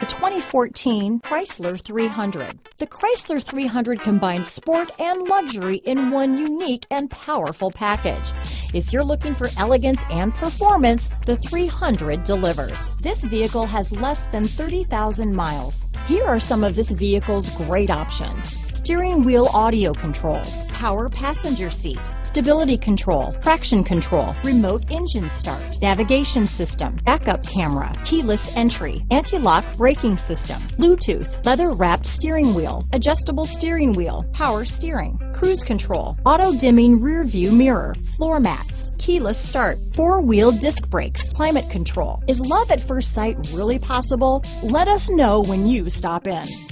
The 2014 Chrysler 300. The Chrysler 300 combines sport and luxury in one unique and powerful package. If you're looking for elegance and performance, the 300 delivers. This vehicle has less than 30,000 miles. Here are some of this vehicle's great options: steering wheel audio controls, power passenger seat, stability control, traction control, remote engine start, navigation system, backup camera, keyless entry, anti-lock braking system, Bluetooth, leather-wrapped steering wheel, adjustable steering wheel, power steering, cruise control, auto-dimming rear view mirror, floor mats, keyless start, four-wheel disc brakes, climate control. Is love at first sight really possible? Let us know when you stop in.